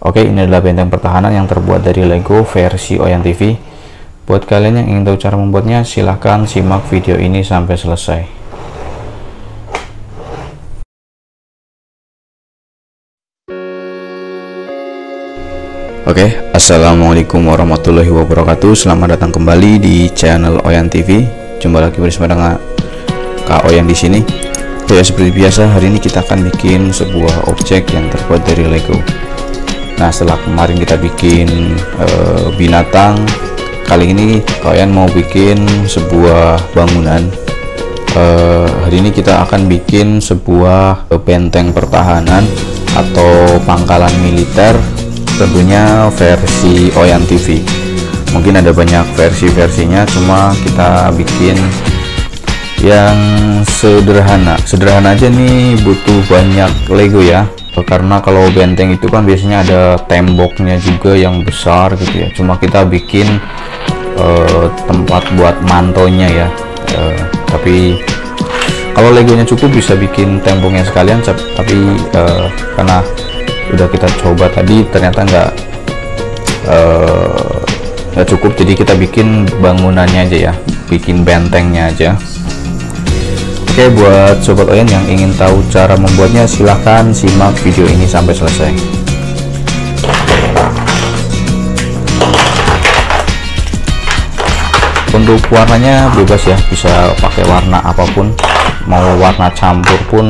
Oke, ini adalah benteng pertahanan yang terbuat dari Lego versi Oyan TV. Buat kalian yang ingin tahu cara membuatnya, silahkan simak video ini sampai selesai. Oke, assalamualaikum warahmatullahi wabarakatuh. Selamat datang kembali di channel Oyan TV. Jumpa lagi bersama dengan Kak Oyan di sini. Ya, seperti biasa, hari ini kita akan bikin sebuah objek yang terbuat dari Lego. Nah, setelah kemarin kita bikin binatang, kali ini kalian mau bikin sebuah bangunan. Hari ini kita akan bikin sebuah benteng pertahanan atau pangkalan militer, tentunya versi Oyan TV. Mungkin ada banyak versi-versinya, cuma kita bikin yang sederhana aja. Nih butuh banyak Lego ya, karena kalau benteng itu kan biasanya ada temboknya juga yang besar gitu ya. Cuma kita bikin tempat buat mantonya ya, tapi kalau legonya cukup bisa bikin temboknya sekalian. Tapi karena udah kita coba tadi ternyata nggak cukup, jadi kita bikin bangunannya aja ya, bikin bentengnya aja. Oke, buat sobat Oyan yang ingin tahu cara membuatnya, silahkan simak video ini sampai selesai. Untuk warnanya bebas ya, bisa pakai warna apapun, mau warna campur pun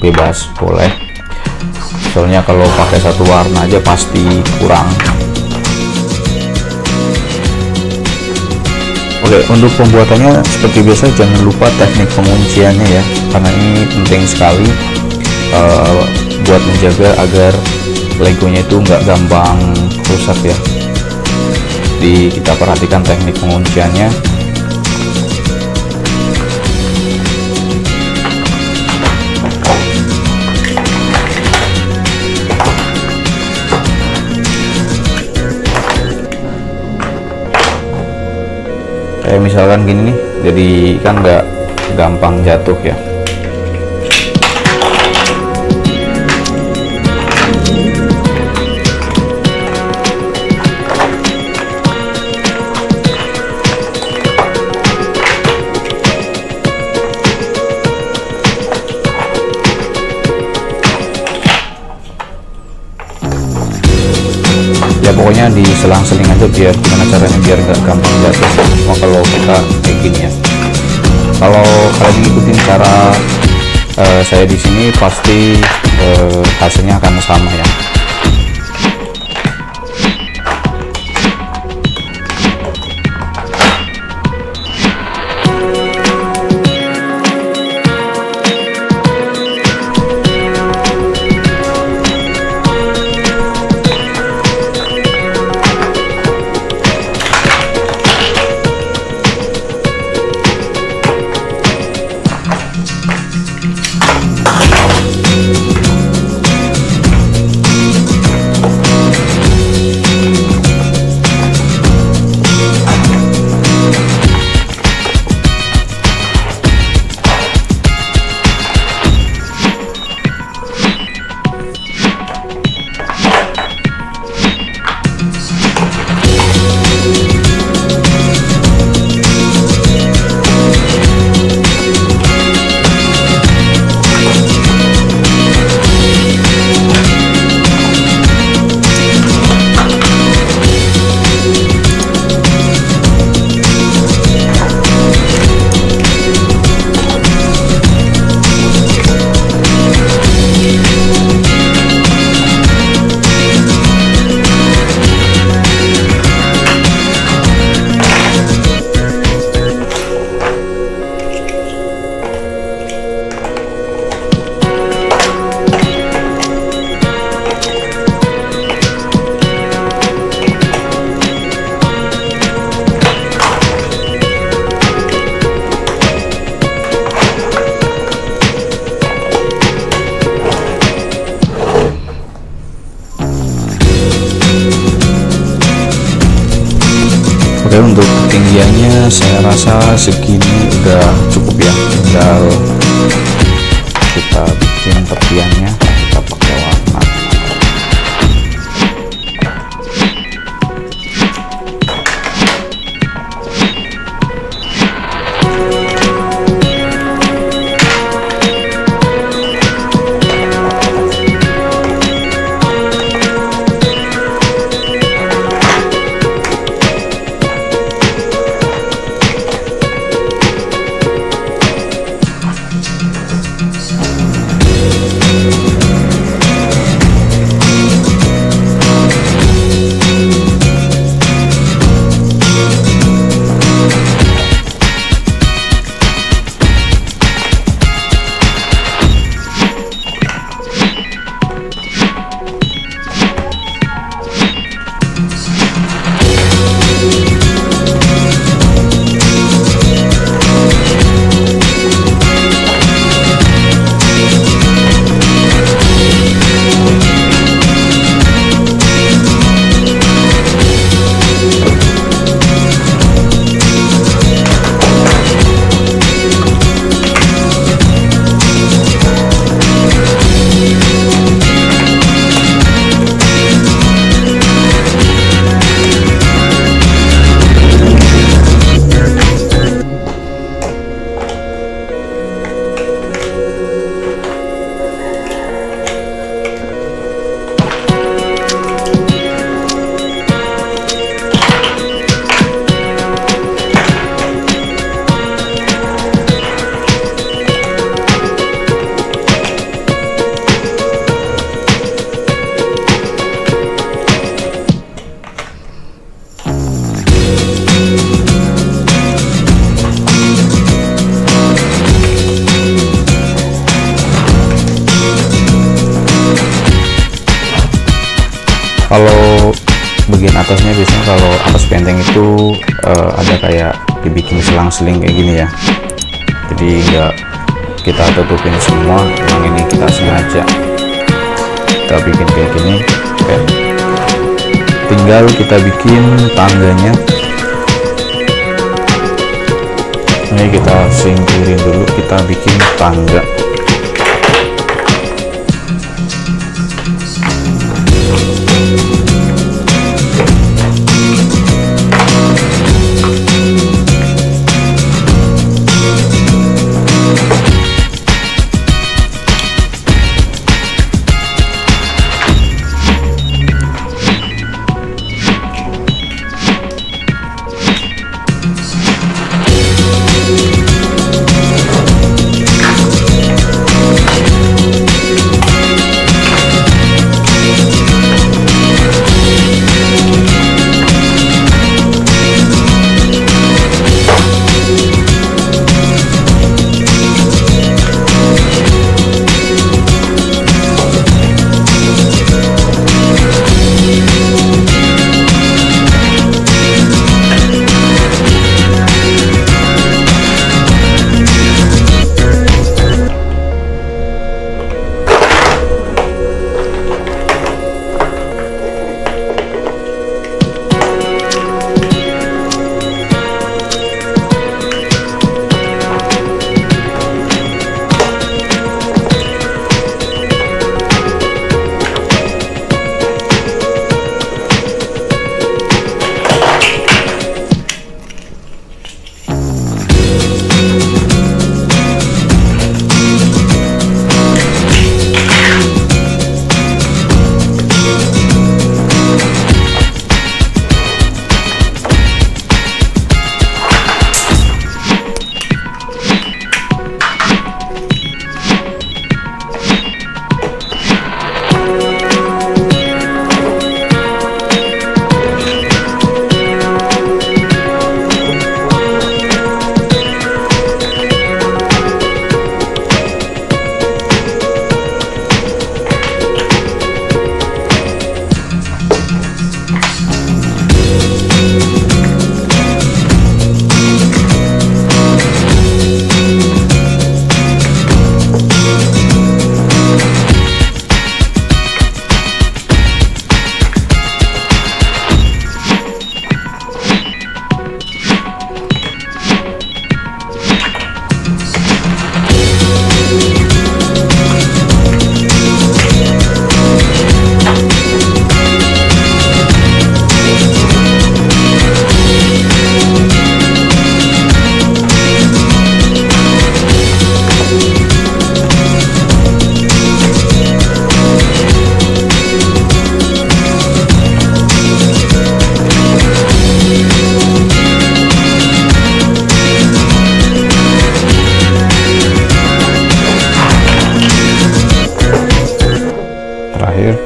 bebas boleh. Soalnya kalau pakai satu warna aja pasti kurang. Oke, untuk pembuatannya seperti biasa jangan lupa teknik pengunciannya ya, karena ini penting sekali buat menjaga agar legonya itu nggak gampang rusak ya. Jadi kita perhatikan teknik pengunciannya. Kayak misalkan gini nih, jadi kan nggak gampang jatuh ya. Ya pokoknya diselang-seling aja biar gimana caranya biar nggak gampang jatuh. Cuma kalau kita kayak gini ya, kalau kalian ikutin cara saya di sini pasti hasilnya akan sama ya. Untuk ketinggiannya saya rasa segini udah cukup ya, tinggal kita bikin tepiannya kita pakai warna. Kalau bagian atasnya biasanya kalau atas penteng itu ada kayak dibikin selang-seling kayak gini ya, jadi enggak kita tutupin semua. Yang ini kita sengaja kita bikin kayak gini. Oke, tinggal kita bikin tangganya. Ini kita singkirin dulu, kita bikin tangga.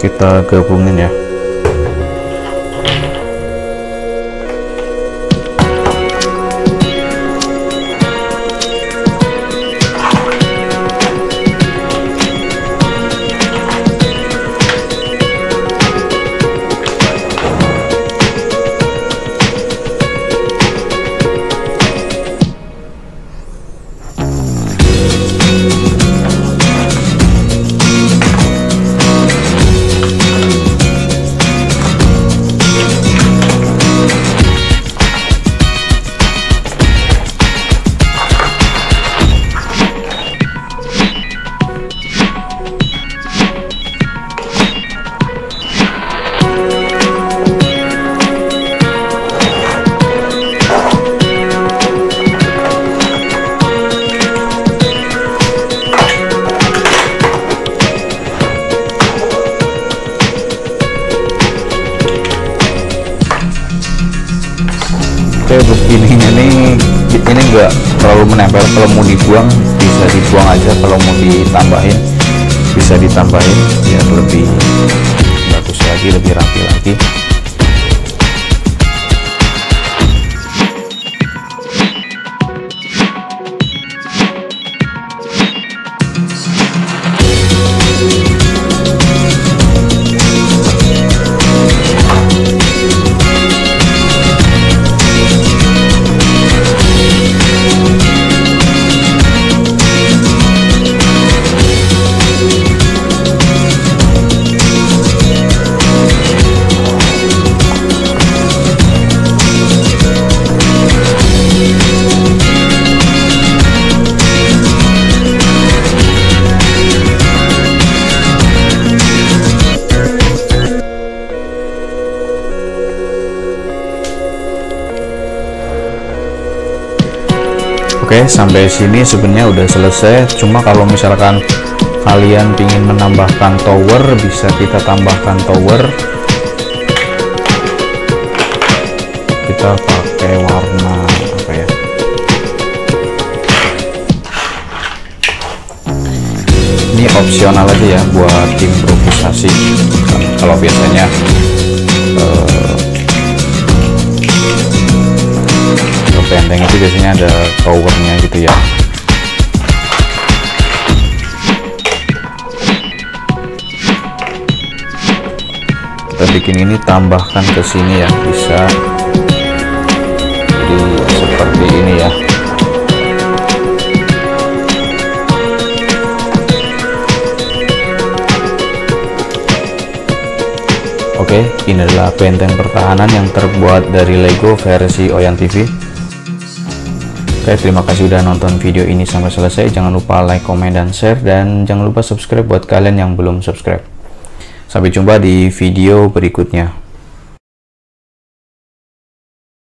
Kita gabungin ya. Begininya nih, ini enggak terlalu menempel. Kalau mau dibuang bisa dibuang aja, kalau mau ditambahin bisa ditambahin biar lebih bagus lagi, lebih rapi lagi. Oke, sampai sini sebenarnya udah selesai. Cuma kalau misalkan kalian ingin menambahkan tower, bisa kita tambahkan tower. Kita pakai warna apa ya? Ini opsional aja ya buat improvisasi. Kalau biasanya benteng itu biasanya ada towernya gitu ya. Kita bikin ini, tambahkan ke sini ya, bisa jadi seperti ini ya. Oke, ini adalah benteng pertahanan yang terbuat dari Lego versi Oyan TV. Oke, terima kasih udah nonton video ini sampai selesai. Jangan lupa like, komen, dan share. Dan jangan lupa subscribe buat kalian yang belum subscribe. Sampai jumpa di video berikutnya.